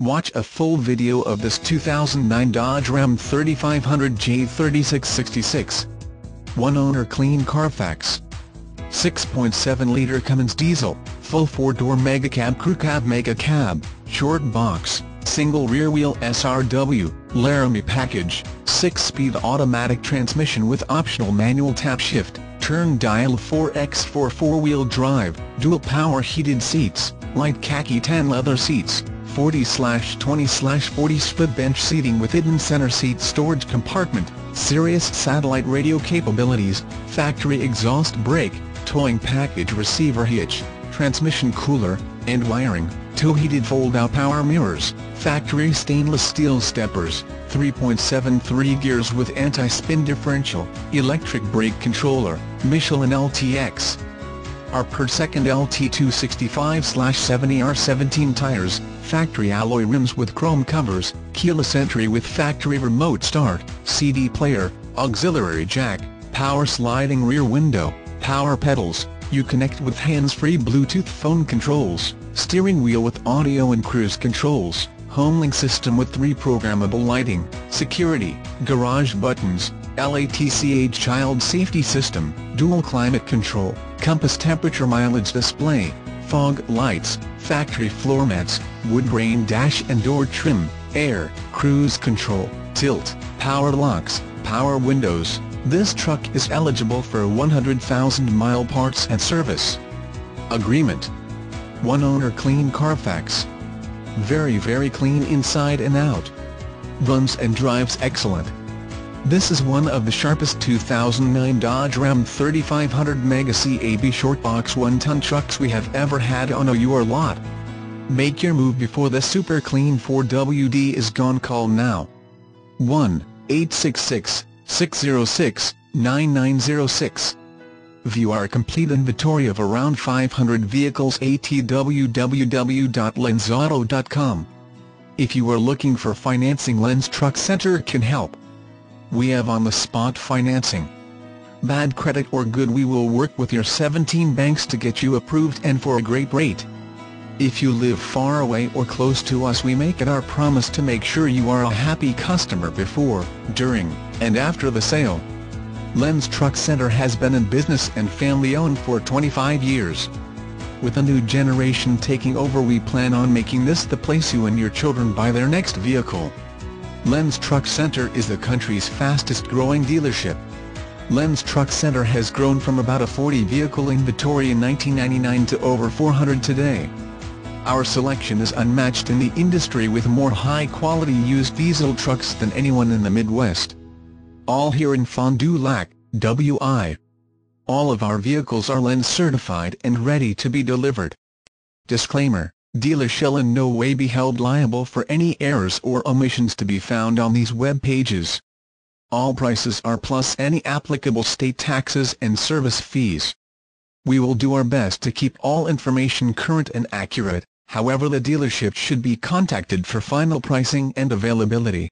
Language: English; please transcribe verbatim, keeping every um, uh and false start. Watch a full video of this two thousand nine Dodge Ram thirty-five hundred J thirty-six sixty-six. one owner clean Carfax. six point seven liter Cummins diesel, full four-door megacab crew cab megacab, short box, single rear-wheel S R W, Laramie package, six-speed automatic transmission with optional manual tap shift, turn dial four by four four-wheel drive, dual power heated seats, light khaki tan leather seats, forty twenty forty split bench seating with hidden center seat storage compartment, Sirius satellite radio capabilities, factory exhaust brake, towing package receiver hitch, transmission cooler, and wiring, two heated fold-out power mirrors, factory stainless steel steppers, three point seven three gears with anti-spin differential, electric brake controller, Michelin L T X. Are per second L T two sixty-five seventy R seventeen tires, factory alloy rims with chrome covers, keyless entry with factory remote start, C D player, auxiliary jack, power sliding rear window, power pedals, U connect with hands-free Bluetooth phone controls, steering wheel with audio and cruise controls, HOMELINK system with three programmable lighting, security, garage buttons, LATCH child safety system, dual climate control, compass temperature mileage display, fog lights, factory floor mats, wood grain dash and door trim, air, cruise control, tilt, power locks, power windows. This truck is eligible for a one hundred thousand mile parts and service agreement. One owner clean Carfax. Very very clean inside and out. Runs and drives excellent. This is one of the sharpest two thousand nine Dodge Ram thirty-five hundred Mega cab short box one ton trucks we have ever had on a your lot. Make your move before the super clean four W D is gone. Call now. one eight six six six zero six nine nine zero six. View our complete inventory of around five hundred vehicles at w w w dot lenz auto dot com. If you are looking for financing, Lenz Truck Center can help. We have on-the-spot financing. Bad credit or good, we will work with your seventeen banks to get you approved and for a great rate. If you live far away or close to us, we make it our promise to make sure you are a happy customer before, during, and after the sale. Lenz Truck Center has been in business and family-owned for twenty-five years. With a new generation taking over, we plan on making this the place you and your children buy their next vehicle. Lenz Truck Center is the country's fastest growing dealership. Lenz Truck Center has grown from about a forty vehicle inventory in nineteen ninety-nine to over four hundred today. Our selection is unmatched in the industry, with more high quality used diesel trucks than anyone in the Midwest. All here in Fond du Lac, W I All of our vehicles are Lenz certified and ready to be delivered. Disclaimer: dealers shall in no way be held liable for any errors or omissions to be found on these web pages. All prices are plus any applicable state taxes and service fees. We will do our best to keep all information current and accurate. However, the dealership should be contacted for final pricing and availability.